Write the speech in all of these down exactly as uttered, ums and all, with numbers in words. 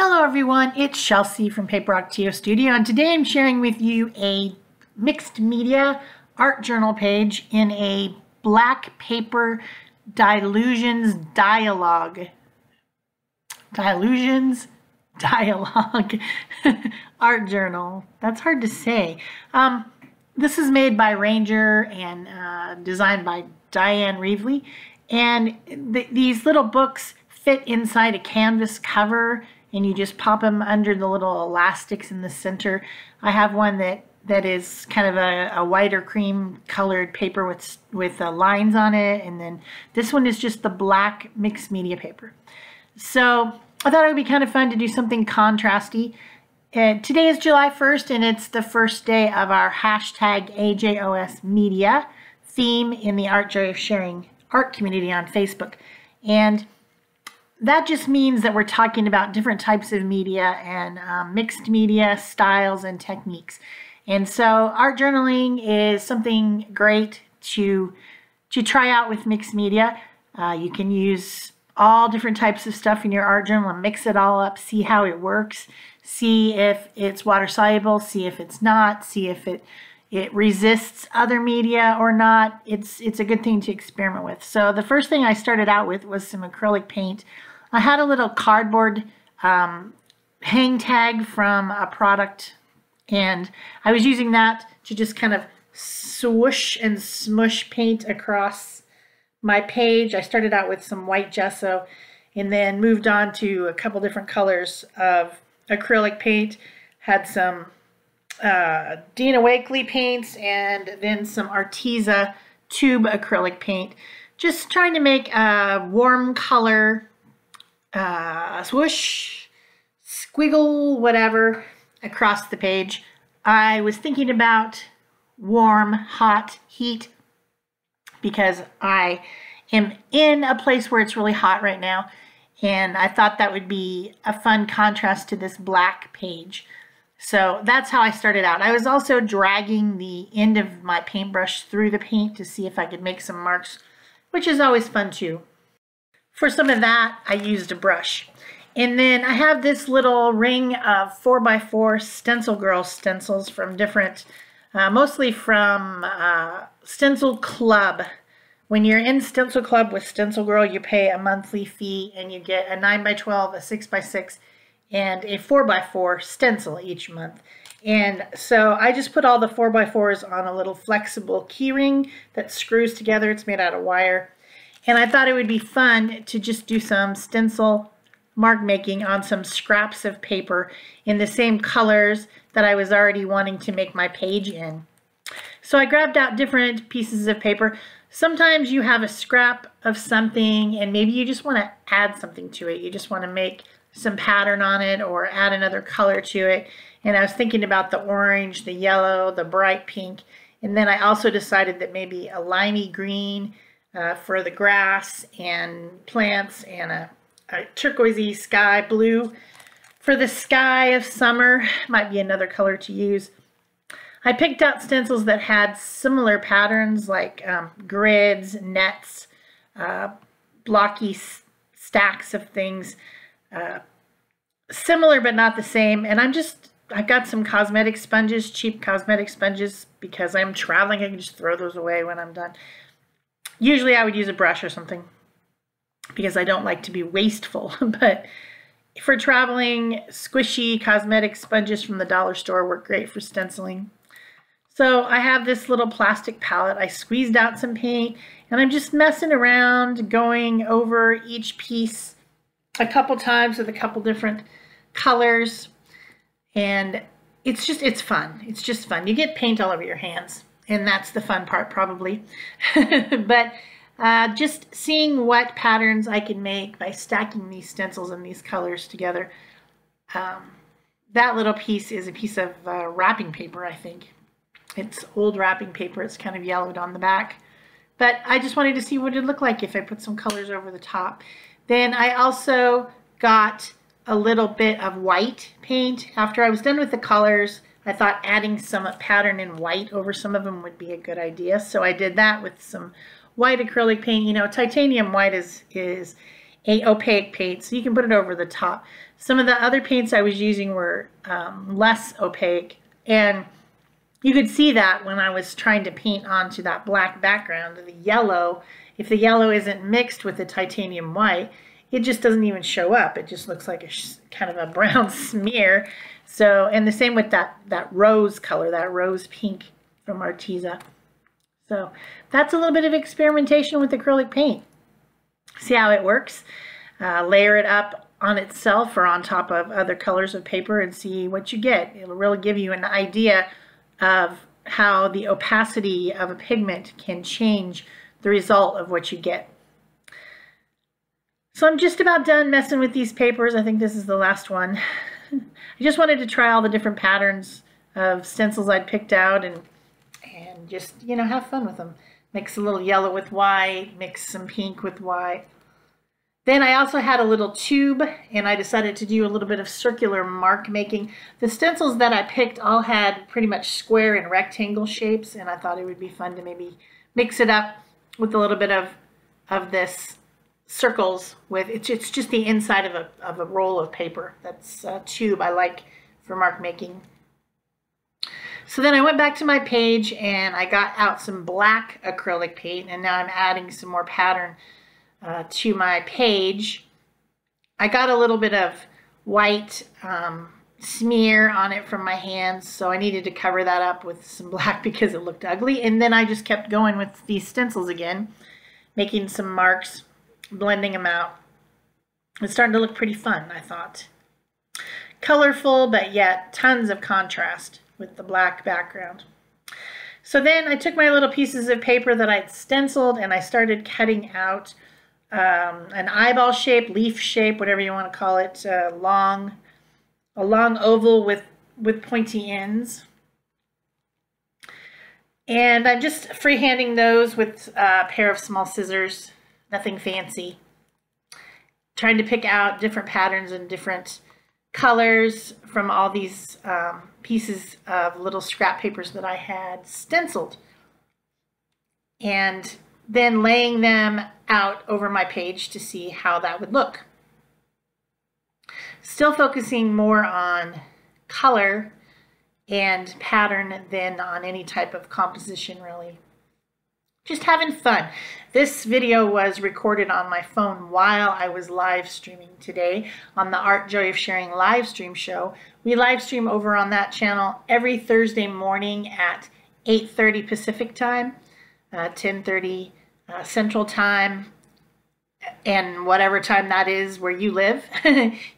Hello everyone, it's Shel C from PaperOcotilloStudio, and today I'm sharing with you a mixed media art journal page in a black paper Dylusions dialogue. Dylusions dialogue art journal. That's hard to say. Um, this is made by Ranger and uh, designed by Diane Reevely, and th these little books fit inside a canvas cover, and you just pop them under the little elastics in the center. I have one that that is kind of a, a whiter cream colored paper with with uh, lines on it, and then this one is just the black mixed media paper. So I thought it would be kind of fun to do something contrasty. And today is July first, and it's the first day of our hashtag AJOSmedia theme in the Art Joy of Sharing art community on Facebook, and that just means that we're talking about different types of media and um, mixed media styles and techniques. And so art journaling is something great to, to try out with mixed media. Uh, you can use all different types of stuff in your art journal and mix it all up, see how it works, see if it's water soluble, see if it's not, see if it It resists other media or not. It's, it's a good thing to experiment with. So the first thing I started out with was some acrylic paint. I had a little cardboard um, hang tag from a product, and I was using that to just kind of swoosh and smush paint across my page. I started out with some white gesso and then moved on to a couple different colors of acrylic paint. Had some Uh, Dina Wakeley paints and then some Arteza tube acrylic paint, just trying to make a warm color, uh, swoosh, squiggle, whatever, across the page. I was thinking about warm, hot, heat, because I am in a place where it's really hot right now, and I thought that would be a fun contrast to this black page. So that's how I started out. I was also dragging the end of my paintbrush through the paint to see if I could make some marks, which is always fun too. For some of that, I used a brush. And then I have this little ring of four by four Stencil Girl stencils from different, uh, mostly from uh, Stencil Club. When you're in Stencil Club with Stencil Girl, you pay a monthly fee and you get a nine by twelve, a six by six, and a four by four stencil each month. And so I just put all the four by fours on a little flexible keyring that screws together. It's made out of wire. And I thought it would be fun to just do some stencil mark making on some scraps of paper in the same colors that I was already wanting to make my page in. So I grabbed out different pieces of paper. Sometimes you have a scrap of something and maybe you just want to add something to it. You just want to make some pattern on it or add another color to it. And I was thinking about the orange, the yellow, the bright pink, and then I also decided that maybe a limey green uh, for the grass and plants, and a, a turquoisey sky blue for the sky of summer might be another color to use. I picked out stencils that had similar patterns, like um, grids, nets, uh, blocky s stacks of things. Uh, similar but not the same. And I'm just, I've got some cosmetic sponges, cheap cosmetic sponges, because I'm traveling. I can just throw those away when I'm done. Usually I would use a brush or something because I don't like to be wasteful. But for traveling, squishy cosmetic sponges from the dollar store work great for stenciling. So I have this little plastic palette. I squeezed out some paint, and I'm just messing around, going over each piece a couple times with a couple different colors, and it's just it's fun it's just fun. You get paint all over your hands, and that's the fun part probably. But uh, just seeing what patterns I can make by stacking these stencils and these colors together. Um, that little piece is a piece of uh, wrapping paper. I think it's old wrapping paper. It's kind of yellowed on the back, but I just wanted to see what it looked like if I put some colors over the top. Then I also got a little bit of white paint. After I was done with the colors, I thought adding some pattern in white over some of them would be a good idea. So I did that with some white acrylic paint. You know, titanium white is, is a opaque paint, so you can put it over the top. Some of the other paints I was using were um, less opaque, and you could see that when I was trying to paint onto that black background, the yellow, if the yellow isn't mixed with the titanium white, it just doesn't even show up. It just looks like a kind of a brown smear. So, and the same with that, that rose color, that rose pink from Arteza. So that's a little bit of experimentation with acrylic paint. See how it works. Uh, layer it up on itself or on top of other colors of paper and see what you get. It'll really give you an idea of how the opacity of a pigment can change the result of what you get. So I'm just about done messing with these papers. I think this is the last one. I just wanted to try all the different patterns of stencils I'd picked out and and just, you know, have fun with them. Mix a little yellow with white, mix some pink with white. Then I also had a little tube, and I decided to do a little bit of circular mark making. The stencils that I picked all had pretty much square and rectangle shapes, and I thought it would be fun to maybe mix it up with a little bit of, of this circles with, it's, it's just the inside of a, of a roll of paper. That's a tube I like for mark making. So then I went back to my page and I got out some black acrylic paint, and now I'm adding some more pattern uh, to my page. I got a little bit of white um, smear on it from my hands, so I needed to cover that up with some black because it looked ugly. And then I just kept going with these stencils again, making some marks, blending them out. It's starting to look pretty fun, I thought. Colorful, but yet tons of contrast with the black background. So then I took my little pieces of paper that I'd stenciled and I started cutting out um, an eyeball shape, leaf shape, whatever you want to call it, uh, long, a long oval with, with pointy ends. And I'm just freehanding those with a pair of small scissors, nothing fancy. Trying to pick out different patterns and different colors from all these um, pieces of little scrap papers that I had stenciled, and then laying them out over my page to see how that would look. Still focusing more on color and pattern than on any type of composition, really. Just having fun. This video was recorded on my phone while I was live streaming today on the Art Joy of Sharing live stream show. We live stream over on that channel every Thursday morning at eight thirty Pacific time, uh, ten thirty uh, Central time, and whatever time that is where you live.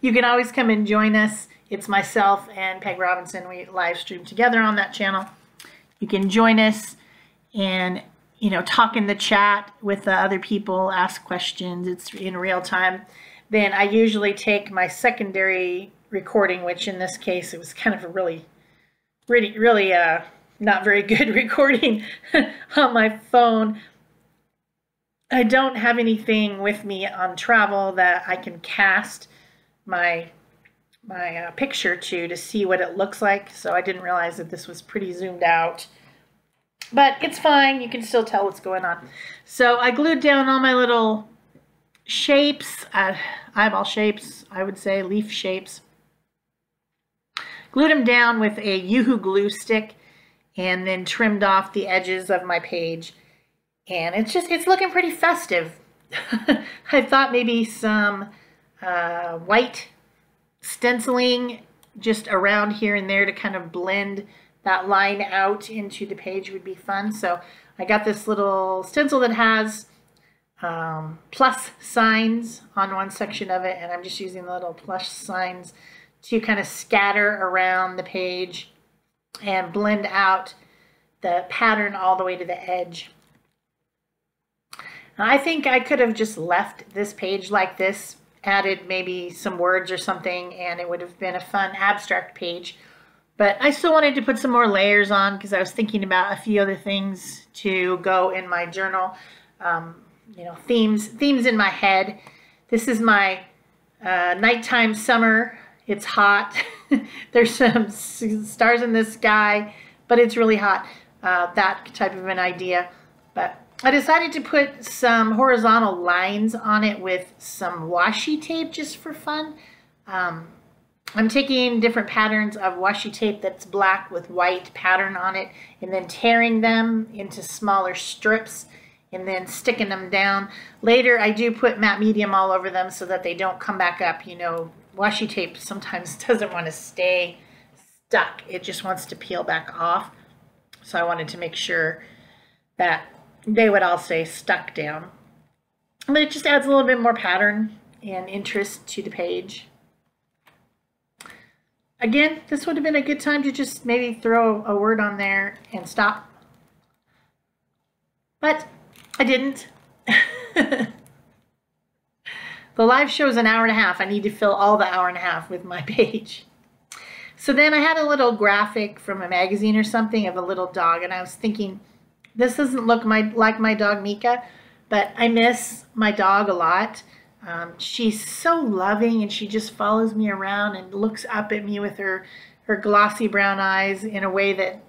You can always come and join us. It's myself and Peg Robinson. We live stream together on that channel. You can join us and, you know, talk in the chat with the other people, ask questions. It's in real time. Then I usually take my secondary recording, which in this case, it was kind of a really, really, really uh, not very good recording on my phone. I don't have anything with me on travel that I can cast my, my uh, picture to, to see what it looks like. So I didn't realize that this was pretty zoomed out. But it's fine, you can still tell what's going on. So I glued down all my little shapes, uh, eyeball shapes, I would say, leaf shapes. Glued them down with a U H U glue stick and then trimmed off the edges of my page. And it's just, it's looking pretty festive. I thought maybe some uh, white stenciling just around here and there to kind of blend that line out into the page would be fun. So I got this little stencil that has um, plus signs on one section of it, and I'm just using the little plus signs to kind of scatter around the page and blend out the pattern all the way to the edge. Now, I think I could have just left this page like this, added maybe some words or something, and it would have been a fun abstract page. But I still wanted to put some more layers on because I was thinking about a few other things to go in my journal, um, you know, themes, themes in my head. This is my uh, nighttime summer. It's hot. There's some stars in the sky, but it's really hot. Uh, that type of an idea. But I decided to put some horizontal lines on it with some washi tape just for fun. Um, I'm taking different patterns of washi tape that's black with white pattern on it and then tearing them into smaller strips and then sticking them down. Later I do put matte medium all over them so that they don't come back up. You know, washi tape sometimes doesn't want to stay stuck. It just wants to peel back off. So I wanted to make sure that they would all stay stuck down. But it just adds a little bit more pattern and interest to the page. Again, this would have been a good time to just maybe throw a word on there and stop. But I didn't. The live show is an hour and a half. I need to fill all the hour and a half with my page. So then I had a little graphic from a magazine or something of a little dog, and I was thinking, this doesn't look my, like my dog Mika, but I miss my dog a lot. Um, she's so loving, and she just follows me around and looks up at me with her, her glossy brown eyes in a way that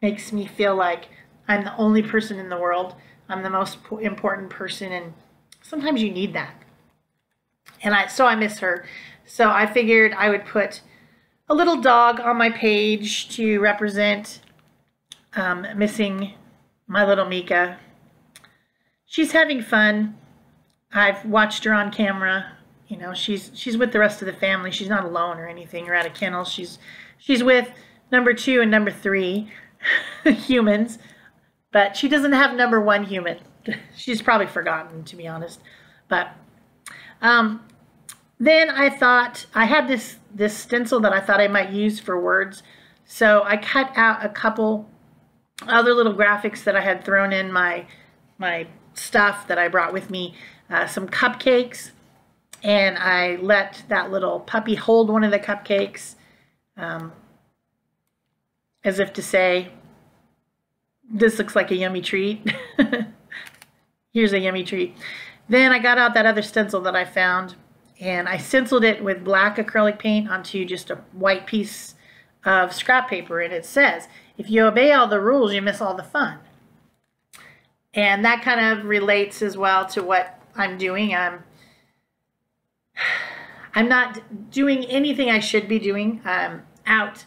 makes me feel like I'm the only person in the world. I'm the most important person, and sometimes you need that. And I, so I miss her. So I figured I would put a little dog on my page to represent um, missing my little Mika. She's having fun. I've watched her on camera. You know, she's she's with the rest of the family. She's not alone or anything or at a kennel. She's she's with number two and number three humans, but she doesn't have number one human. She's probably forgotten, to be honest. But um, then I thought I had this this stencil that I thought I might use for words, so I cut out a couple other little graphics that I had thrown in my my stuff that I brought with me. Uh, some cupcakes, and I let that little puppy hold one of the cupcakes um, as if to say, this looks like a yummy treat. Here's a yummy treat. Then I got out that other stencil that I found, and I stenciled it with black acrylic paint onto just a white piece of scrap paper, and it says, if you obey all the rules, you miss all the fun. And that kind of relates as well to what I'm doing. I'm, I'm not doing anything I should be doing. I'm out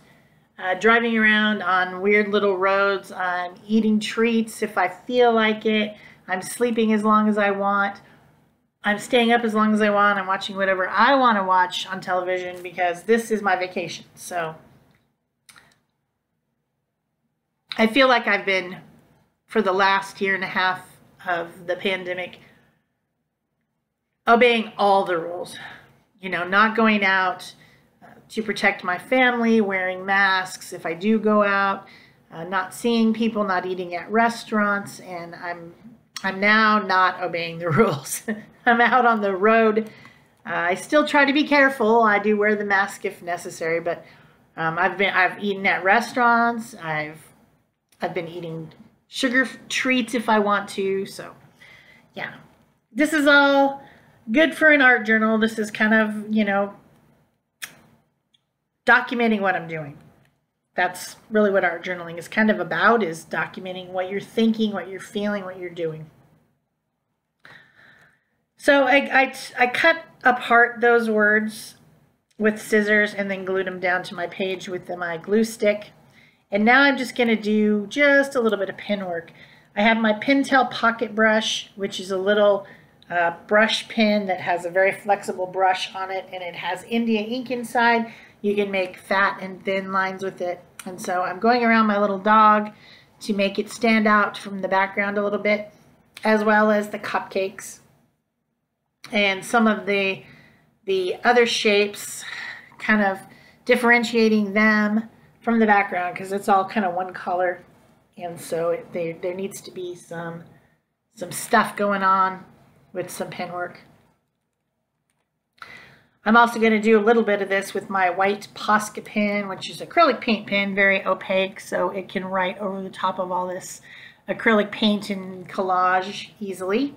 uh, driving around on weird little roads. I'm eating treats if I feel like it. I'm sleeping as long as I want. I'm staying up as long as I want. I'm watching whatever I want to watch on television because this is my vacation. So I feel like I've been, for the last year and a half of the pandemic, obeying all the rules, you know, not going out uh, to protect my family, wearing masks if I do go out, uh, not seeing people, not eating at restaurants, and I'm I'm now not obeying the rules. I'm out on the road. Uh, I still try to be careful. I do wear the mask if necessary, but um, I've been I've eaten at restaurants. I've I've been eating sugar treats if I want to. So yeah, this is all good for an art journal. This is kind of, you know, documenting what I'm doing. That's really what art journaling is kind of about, is documenting what you're thinking, what you're feeling, what you're doing. So I, I, I cut apart those words with scissors and then glued them down to my page with my glue stick. And now I'm just going to do just a little bit of pen work. I have my Pentel pocket brush, which is a little uh, brush pen that has a very flexible brush on it, and it has India ink inside. You can make fat and thin lines with it. And so I'm going around my little dog to make it stand out from the background a little bit, as well as the cupcakes and some of the, the other shapes, kind of differentiating them from the background, because it's all kind of one color, and so it, they, there needs to be some some stuff going on with some pen work. I'm also going to do a little bit of this with my white Posca pen, which is acrylic paint pen, very opaque, so it can write over the top of all this acrylic paint and collage easily.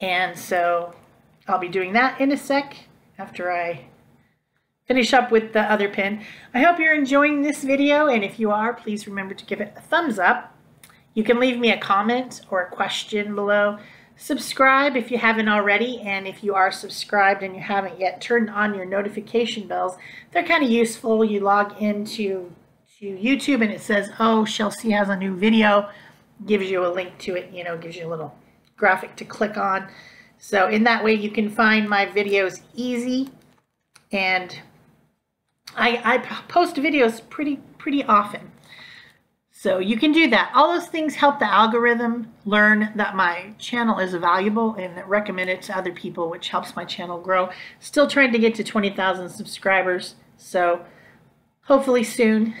And so I'll be doing that in a sec after I finish up with the other pen. I hope you're enjoying this video, and if you are, please remember to give it a thumbs up You can leave me a comment or a question below. Subscribe if you haven't already, and if you are subscribed and you haven't yet, turn on your notification bells. They're kind of useful. You log into to YouTube and it says, oh, Shel C has a new video, gives you a link to it, you know, gives you a little graphic to click on. So in that way you can find my videos easy, and I, I post videos pretty pretty often. So you can do that. All those things help the algorithm learn that my channel is valuable and recommend it to other people, which helps my channel grow. Still trying to get to twenty thousand subscribers, so hopefully soon.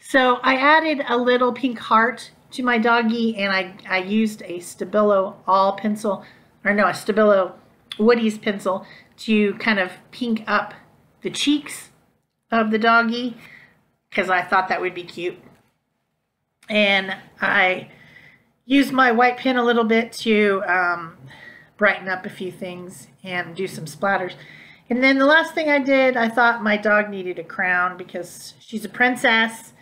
So I added a little pink heart to my doggie, and I, I used a Stabilo all pencil, or no, a Stabilo Woody's pencil to kind of pink up the cheeks of the doggie, because I thought that would be cute. And I used my white pen a little bit to um, brighten up a few things and do some splatters. And then the last thing I did, I thought my dog needed a crown because she's a princess,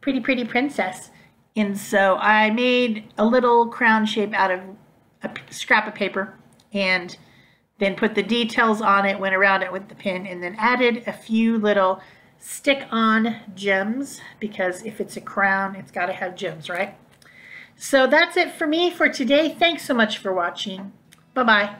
pretty, pretty princess. And so I made a little crown shape out of a scrap of paper and then put the details on it, went around it with the pen, and then added a few little stick-on gems, because if it's a crown, it's got to have gems, right? So that's it for me for today. Thanks so much for watching. Bye-bye.